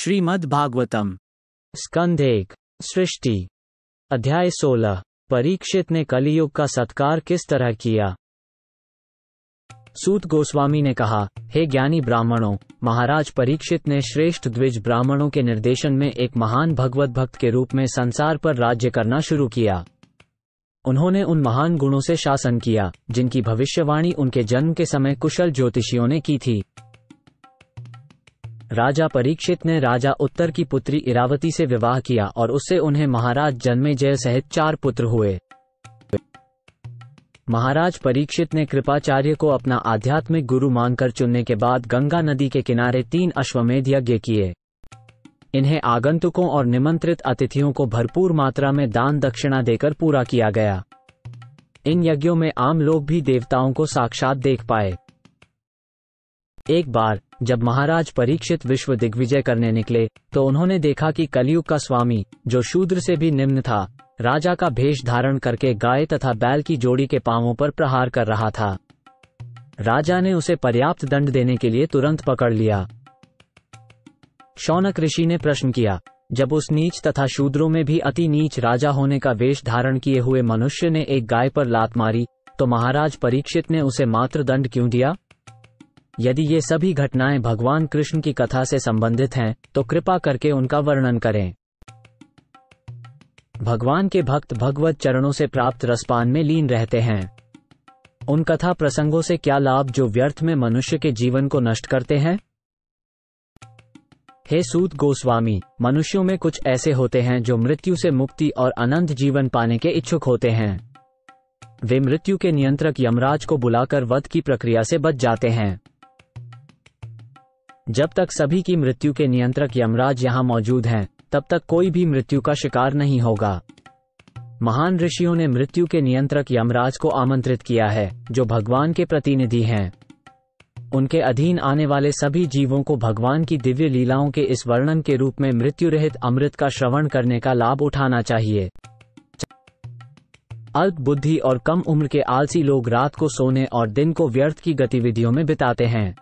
श्रीमदभागवतम स्कंध 1 सृष्टि अध्याय 16। परीक्षित ने कलियुग का सत्कार किस तरह किया। सूत गोस्वामी ने कहा, हे ज्ञानी ब्राह्मणों, महाराज परीक्षित ने श्रेष्ठ द्विज ब्राह्मणों के निर्देशन में एक महान भगवत भक्त के रूप में संसार पर राज्य करना शुरू किया। उन्होंने उन महान गुणों से शासन किया जिनकी भविष्यवाणी उनके जन्म के समय कुशल ज्योतिषियों ने की थी। राजा परीक्षित ने राजा उत्तर की पुत्री इरावती से विवाह किया और उससे उन्हें महाराज जन्मेजय सहित 4 पुत्र हुए। महाराज परीक्षित ने कृपाचार्य को अपना आध्यात्मिक गुरु मानकर चुनने के बाद गंगा नदी के किनारे 3 अश्वमेध यज्ञ किए। इन्हें आगंतुकों और निमंत्रित अतिथियों को भरपूर मात्रा में दान दक्षिणा देकर पूरा किया गया। इन यज्ञों में आम लोग भी देवताओं को साक्षात देख पाए। एक बार जब महाराज परीक्षित विश्व दिग्विजय करने निकले तो उन्होंने देखा कि कलियुग का स्वामी, जो शूद्र से भी निम्न था, राजा का भेष धारण करके गाय तथा बैल की जोड़ी के पांवों पर प्रहार कर रहा था। राजा ने उसे पर्याप्त दंड देने के लिए तुरंत पकड़ लिया। शौनक ऋषि ने प्रश्न किया, जब उस नीच तथा शूद्रों में भी अति नीच राजा होने का वेश धारण किए हुए मनुष्य ने एक गाय पर लात मारी तो महाराज परीक्षित ने उसे मात्र दंड क्यों दिया। यदि ये सभी घटनाएं भगवान कृष्ण की कथा से संबंधित हैं तो कृपा करके उनका वर्णन करें। भगवान के भक्त भगवत चरणों से प्राप्त रसपान में लीन रहते हैं। उन कथा प्रसंगों से क्या लाभ जो व्यर्थ में मनुष्य के जीवन को नष्ट करते हैं। हे सूत गोस्वामी, मनुष्यों में कुछ ऐसे होते हैं जो मृत्यु से मुक्ति और अनंत जीवन पाने के इच्छुक होते हैं। वे मृत्यु के नियंत्रक यमराज को बुलाकर वध की प्रक्रिया से बच जाते हैं। जब तक सभी की मृत्यु के नियंत्रक यमराज यहाँ मौजूद हैं, तब तक कोई भी मृत्यु का शिकार नहीं होगा। महान ऋषियों ने मृत्यु के नियंत्रक यमराज को आमंत्रित किया है, जो भगवान के प्रतिनिधि हैं। उनके अधीन आने वाले सभी जीवों को भगवान की दिव्य लीलाओं के इस वर्णन के रूप में मृत्यु रहित अमृत का श्रवण करने का लाभ उठाना चाहिए। अल्प बुद्धि और कम उम्र के आलसी लोग रात को सोने और दिन को व्यर्थ की गतिविधियों में बिताते हैं।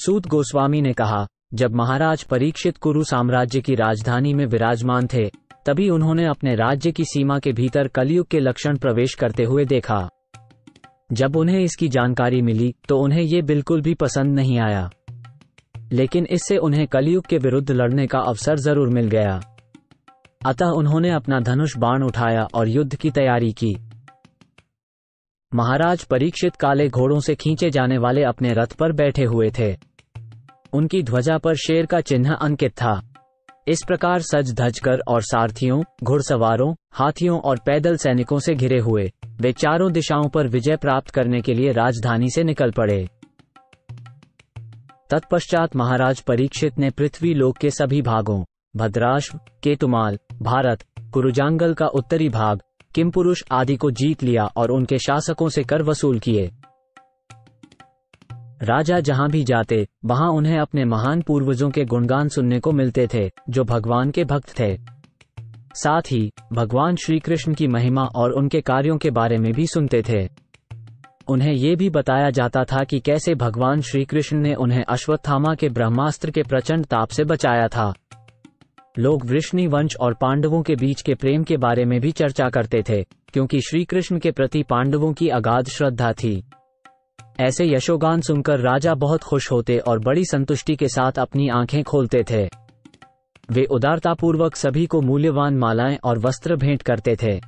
सूत गोस्वामी ने कहा, जब महाराज परीक्षित कुरु साम्राज्य की राजधानी में विराजमान थे, तभी उन्होंने अपने राज्य की सीमा के भीतर कलियुग के लक्षण प्रवेश करते हुए देखा। जब उन्हें इसकी जानकारी मिली तो उन्हें ये बिल्कुल भी पसंद नहीं आया, लेकिन इससे उन्हें कलियुग के विरुद्ध लड़ने का अवसर जरूर मिल गया। अतः उन्होंने अपना धनुष बाण उठाया और युद्ध की तैयारी की। महाराज परीक्षित काले घोड़ों से खींचे जाने वाले अपने रथ पर बैठे हुए थे। उनकी ध्वजा पर शेर का चिन्ह अंकित था। इस प्रकार सज धज कर और सारथियों, घुड़सवारों, हाथियों और पैदल सैनिकों से घिरे हुए वे चारों दिशाओं पर विजय प्राप्त करने के लिए राजधानी से निकल पड़े। तत्पश्चात महाराज परीक्षित ने पृथ्वी लोक के सभी भागों, भद्राश्व, केतुमाल, भारत, कुरुजांगल का उत्तरी भाग, किम्पुरुष आदि को जीत लिया और उनके शासकों से कर वसूल किए। राजा जहां भी जाते वहां उन्हें अपने महान पूर्वजों के गुणगान सुनने को मिलते थे, जो भगवान के भक्त थे। साथ ही भगवान श्रीकृष्ण की महिमा और उनके कार्यों के बारे में भी सुनते थे। उन्हें ये भी बताया जाता था कि कैसे भगवान श्रीकृष्ण ने उन्हें अश्वत्थामा के ब्रह्मास्त्र के प्रचंड ताप से बचाया था। लोग वृष्णि वंश और पांडवों के बीच के प्रेम के बारे में भी चर्चा करते थे, क्योंकि श्रीकृष्ण के प्रति पांडवों की अगाध श्रद्धा थी। ऐसे यशोगान सुनकर राजा बहुत खुश होते और बड़ी संतुष्टि के साथ अपनी आंखें खोलते थे। वे उदारतापूर्वक सभी को मूल्यवान मालाएं और वस्त्र भेंट करते थे।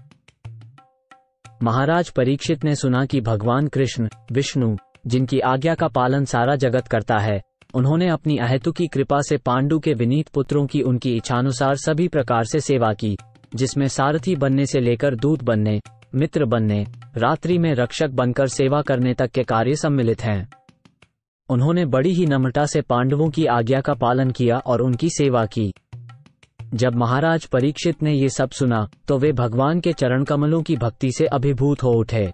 महाराज परीक्षित ने सुना कि भगवान कृष्ण, विष्णु, जिनकी आज्ञा का पालन सारा जगत करता है, उन्होंने अपनी अहेतुकी कृपा से पांडु के विनीत पुत्रों की उनकी इच्छानुसार सभी प्रकार से सेवा की, जिसमें सारथी बनने से लेकर दूत बनने, मित्र बनने, रात्रि में रक्षक बनकर सेवा करने तक के कार्य सम्मिलित हैं। उन्होंने बड़ी ही नम्रता से पांडवों की आज्ञा का पालन किया और उनकी सेवा की। जब महाराज परीक्षित ने ये सब सुना तो वे भगवान के चरण कमलों की भक्ति से अभिभूत हो उठे।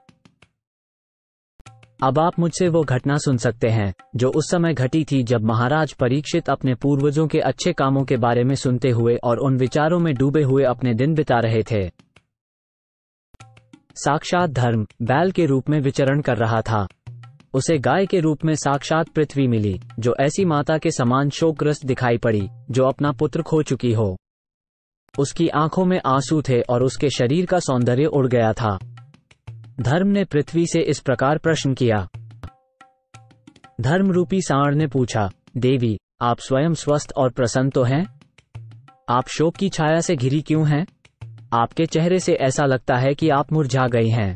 अब आप मुझसे वो घटना सुन सकते हैं जो उस समय घटी थी, जब महाराज परीक्षित अपने पूर्वजों के अच्छे कामों के बारे में सुनते हुए और उन विचारों में डूबे हुए अपने दिन बिता रहे थे। साक्षात धर्म बैल के रूप में विचरण कर रहा था। उसे गाय के रूप में साक्षात पृथ्वी मिली, जो ऐसी माता के समान शोकग्रस्त दिखाई पड़ी जो अपना पुत्र खो चुकी हो। उसकी आंखों में आंसू थे और उसके शरीर का सौंदर्य उड़ गया था। धर्म ने पृथ्वी से इस प्रकार प्रश्न किया। धर्म रूपी सांड ने पूछा, देवी, आप स्वयं स्वस्थ और प्रसन्न तो हैं? आप शोक की छाया से घिरी क्यों हैं? आपके चेहरे से ऐसा लगता है कि आप मुरझा गई हैं।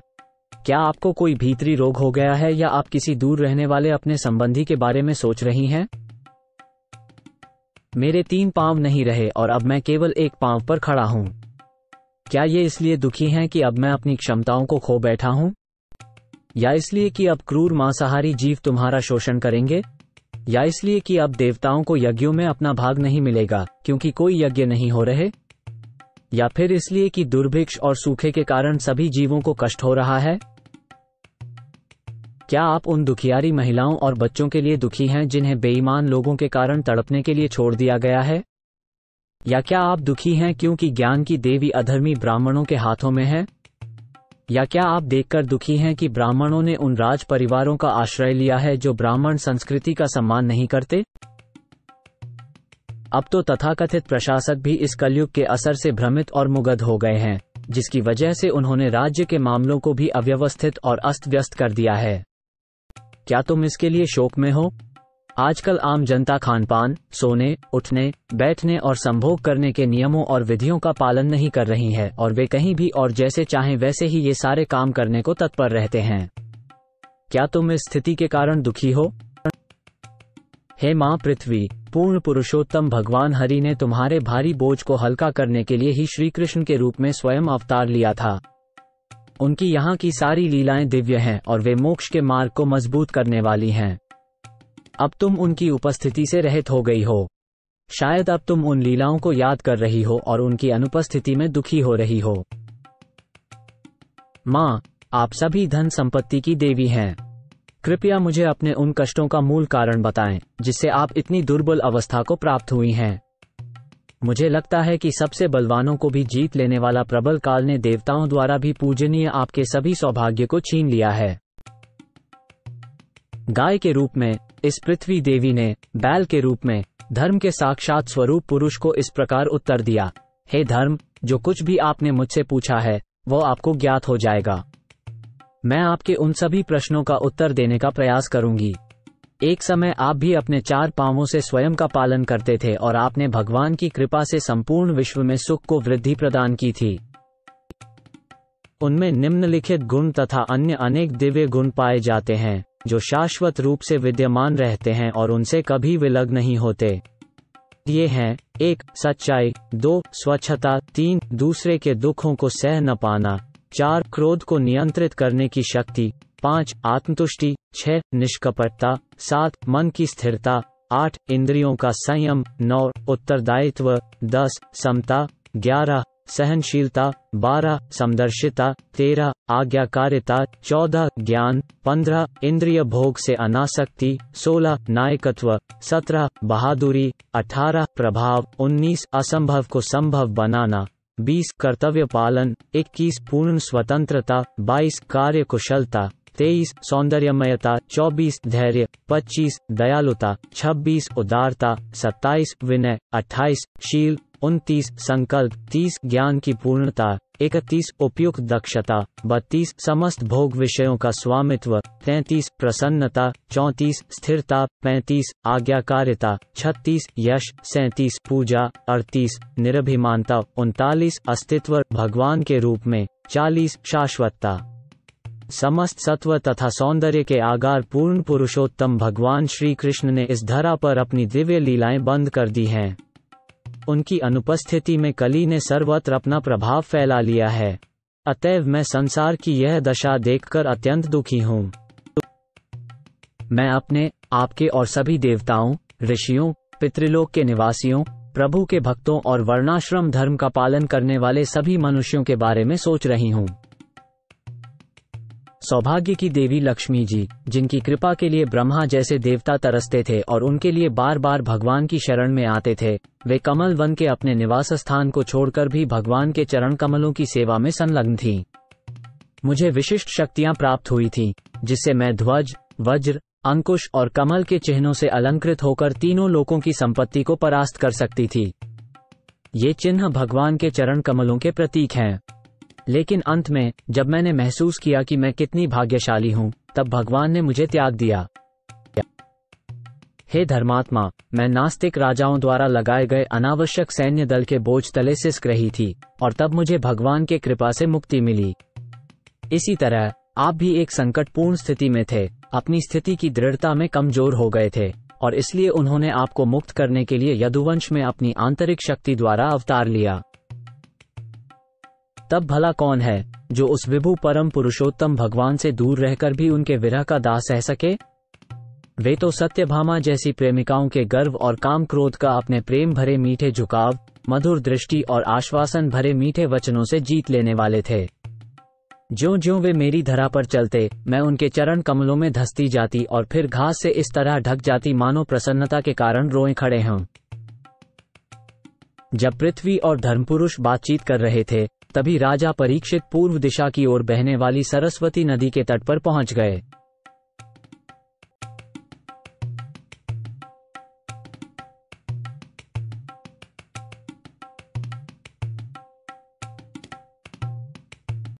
क्या आपको कोई भीतरी रोग हो गया है या आप किसी दूर रहने वाले अपने संबंधी के बारे में सोच रही हैं? मेरे 3 पाँव नहीं रहे और अब मैं केवल 1 पाँव पर खड़ा हूँ। क्या ये इसलिए दुखी हैं कि अब मैं अपनी क्षमताओं को खो बैठा हूँ, या इसलिए कि अब क्रूर मांसाहारी जीव तुम्हारा शोषण करेंगे, या इसलिए कि अब देवताओं को यज्ञों में अपना भाग नहीं मिलेगा क्योंकि कोई यज्ञ नहीं हो रहे, या फिर इसलिए कि दुर्भिक्ष और सूखे के कारण सभी जीवों को कष्ट हो रहा है? क्या आप उन दुखियारी महिलाओं और बच्चों के लिए दुखी हैं जिन्हें बेईमान लोगों के कारण तड़पने के लिए छोड़ दिया गया है, या क्या आप दुखी हैं क्योंकि ज्ञान की देवी अधर्मी ब्राह्मणों के हाथों में है, या क्या आप देखकर दुखी हैं कि ब्राह्मणों ने उन राज परिवारों का आश्रय लिया है जो ब्राह्मण संस्कृति का सम्मान नहीं करते? अब तो तथाकथित प्रशासक भी इस कलयुग के असर से भ्रमित और मुगध हो गए हैं, जिसकी वजह से उन्होंने राज्य के मामलों को भी अव्यवस्थित और अस्त व्यस्त कर दिया है। क्या तुम इसके लिए शोक में हो? आजकल आम जनता खानपान, सोने, उठने, बैठने और संभोग करने के नियमों और विधियों का पालन नहीं कर रही है और वे कहीं भी और जैसे चाहें वैसे ही ये सारे काम करने को तत्पर रहते हैं। क्या तुम इस स्थिति के कारण दुखी हो? हे माँ पृथ्वी, पूर्ण पुरुषोत्तम भगवान हरि ने तुम्हारे भारी बोझ को हल्का करने के लिए ही श्रीकृष्ण के रूप में स्वयं अवतार लिया था। उनकी यहाँ की सारी लीलाएं दिव्य हैं और वे मोक्ष के मार्ग को मजबूत करने वाली हैं। अब तुम उनकी उपस्थिति से रहित हो गई हो। शायद अब तुम उन लीलाओं को याद कर रही हो और उनकी अनुपस्थिति में दुखी हो रही हो। माँ, आप सभी धन संपत्ति की देवी हैं। कृपया मुझे अपने उन कष्टों का मूल कारण बताएं जिससे आप इतनी दुर्बल अवस्था को प्राप्त हुई हैं। मुझे लगता है कि सबसे बलवानों को भी जीत लेने वाला प्रबल काल ने देवताओं द्वारा भी पूजनीय आपके सभी सौभाग्य को छीन लिया है। गाय के रूप में इस पृथ्वी देवी ने बैल के रूप में धर्म के साक्षात स्वरूप पुरुष को इस प्रकार उत्तर दिया, हे धर्म, जो कुछ भी आपने मुझसे पूछा है वो आपको ज्ञात हो जाएगा। मैं आपके उन सभी प्रश्नों का उत्तर देने का प्रयास करूंगी। एक समय आप भी अपने 4 पांवों से स्वयं का पालन करते थे और आपने भगवान की कृपा से संपूर्ण विश्व में सुख को वृद्धि प्रदान की थी। उनमें निम्नलिखित गुण तथा अन्य अनेक दिव्य गुण पाए जाते हैं जो शाश्वत रूप से विद्यमान रहते हैं और उनसे कभी विलग नहीं होते। ये हैं: 1. सच्चाई, 2. स्वच्छता, 3. दूसरे के दुखों को सह न पाना, 4. क्रोध को नियंत्रित करने की शक्ति, 5. आत्मतुष्टि, 6. निष्कपटता, 7. मन की स्थिरता, 8. इंद्रियों का संयम, 9. उत्तरदायित्व, 10. समता, 11. सहनशीलता, 12. समदर्शिता, 13. आज्ञाकारिता, 14. ज्ञान, 15. इंद्रिय भोग से अनासक्ति, 16. नायकत्व, 17. बहादुरी, 18. प्रभाव, 19. असंभव को संभव बनाना, 20. कर्तव्य पालन, 21. पूर्ण स्वतंत्रता, 22. कार्य कुशलता, 23. सौंदर्यमयता, 24. धैर्य, 25. दयालुता, 26. उदारता, 27. विनय, 28. शील, 29. संकल्प, 30. ज्ञान की पूर्णता, 31. उपयुक्त दक्षता, 32. समस्त भोग विषयों का स्वामित्व, 33. प्रसन्नता, 34. स्थिरता, 35. आज्ञाकारिता, 36. यश, 37. पूजा, 38. निरभिमानता, 39. अस्तित्व भगवान के रूप में, 40. शाश्वतता। समस्त सत्व तथा सौंदर्य के आगार पूर्ण पुरुषोत्तम भगवान श्री कृष्ण ने इस धरा पर अपनी दिव्य लीलाएं बंद कर दी हैं। उनकी अनुपस्थिति में कली ने सर्वत्र अपना प्रभाव फैला लिया है। अतएव मैं संसार की यह दशा देखकर अत्यंत दुखी हूँ। मैं अपने, आपके और सभी देवताओं, ऋषियों, पितृलोक के निवासियों, प्रभु के भक्तों और वर्णाश्रम धर्म का पालन करने वाले सभी मनुष्यों के बारे में सोच रही हूँ। सौभाग्य की देवी लक्ष्मी जी, जिनकी कृपा के लिए ब्रह्मा जैसे देवता तरसते थे और उनके लिए बार बार भगवान की शरण में आते थे, वे कमल वन के अपने निवास स्थान को छोड़कर भी भगवान के चरण कमलों की सेवा में संलग्न थीं। मुझे विशिष्ट शक्तियां प्राप्त हुई थीं, जिससे मैं ध्वज, वज्र, अंकुश और कमल के चिन्हों से अलंकृत होकर तीनों लोकों की संपत्ति को परास्त कर सकती थी। ये चिन्ह भगवान के चरण कमलों के प्रतीक हैं। लेकिन अंत में जब मैंने महसूस किया कि मैं कितनी भाग्यशाली हूँ, तब भगवान ने मुझे त्याग दिया। हे धर्मात्मा, मैं नास्तिक राजाओं द्वारा लगाए गए अनावश्यक सैन्य दल के बोझ तले सिसक रही थी, और तब मुझे भगवान के कृपा से मुक्ति मिली। इसी तरह आप भी एक संकटपूर्ण स्थिति में थे, अपनी स्थिति की दृढ़ता में कमजोर हो गए थे, और इसलिए उन्होंने आपको मुक्त करने के लिए यदुवंश में अपनी आंतरिक शक्ति द्वारा अवतार लिया। तब भला कौन है जो उस विभु परम पुरुषोत्तम भगवान से दूर रहकर भी उनके विरह का दास सह सके? वे तो सत्यभामा जैसी प्रेमिकाओं के गर्व और काम क्रोध का अपने प्रेम भरे मीठे झुकाव, मधुर दृष्टि और आश्वासन भरे मीठे वचनों से जीत लेने वाले थे। ज्यों ज्यों वे मेरी धरा पर चलते, मैं उनके चरण कमलों में धंसती जाती और फिर घास से इस तरह ढक जाती मानो प्रसन्नता के कारण रोए खड़े हों। जब पृथ्वी और धर्मपुरुष बातचीत कर रहे थे, तभी राजा परीक्षित पूर्व दिशा की ओर बहने वाली सरस्वती नदी के तट पर पहुंच गए।